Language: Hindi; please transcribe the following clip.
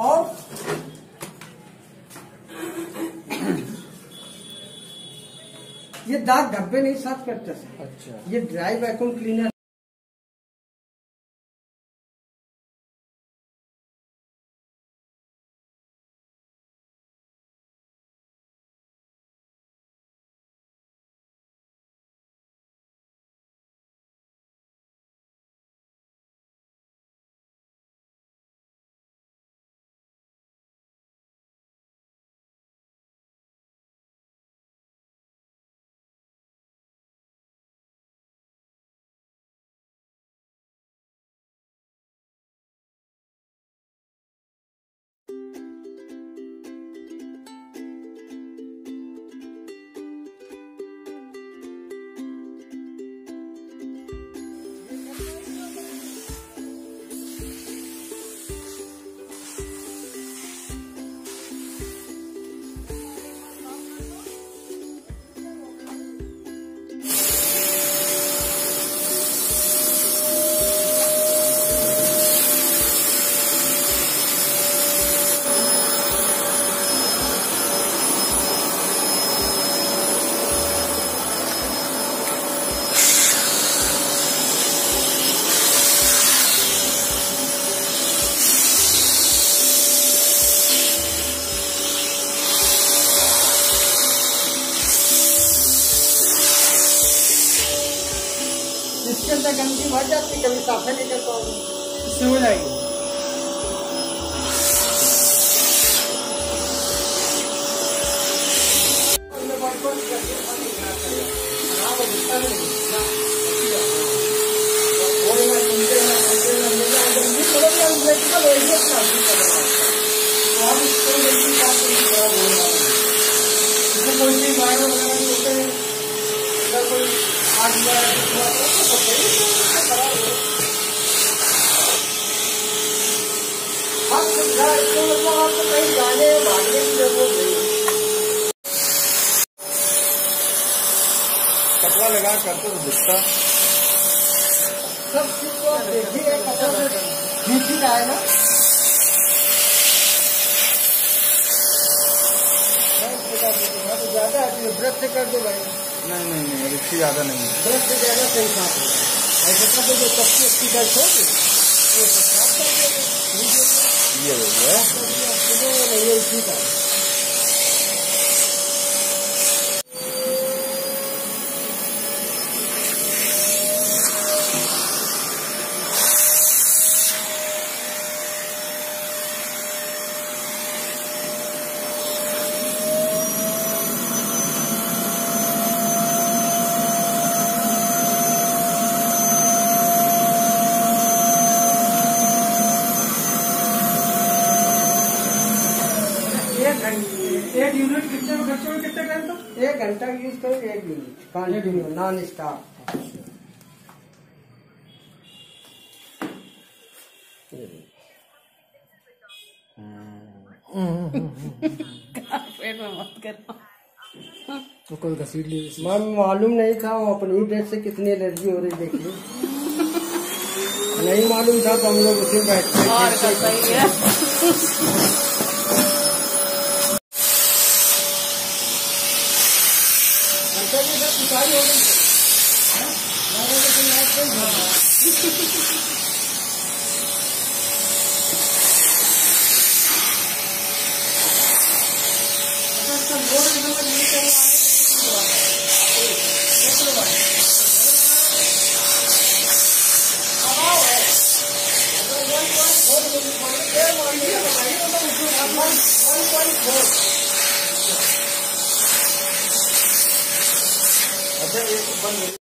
और ये दाग धब्बे नहीं साफ करता सर। अच्छा, ये ड्राई वैक्यूम क्लीनर। इसके अंदर गंदगी भर जाती है, कभी साफ नहीं करता हूँ, इससे हो जाएगी। कोई भी बाहर कोई आज आपको कहीं जाने भागने की जरूरत नहीं। कपड़ा लगा करते तो दिखता सब चीज को आप देखिए, कपड़ा दिख ही रहा है ना। ज्यादा ब्रश से कर दो भाई। नहीं, इसकी ज्यादा नहीं, ब्रश से ज्यादा सही साफ होगा। ऐसा तो जो सबसे अच्छी ब्रश होगी वो साफ कर दो। ये भैया ठीक है, एक यूनिट कितने में खर्च हो, कितने टाइम तक? 1 घंटा यूज करो, 1 यूनिट कंटिन्यू नॉन स्टॉप। पेट में मत करो तो कोई घसीट ली। मैम मालूम नहीं था वो अपनी पेट से कितनी एलर्जी हो रही, देखिए। नहीं मालूम था तो हम लोग उसी बैठते। अच्छा, ये बंद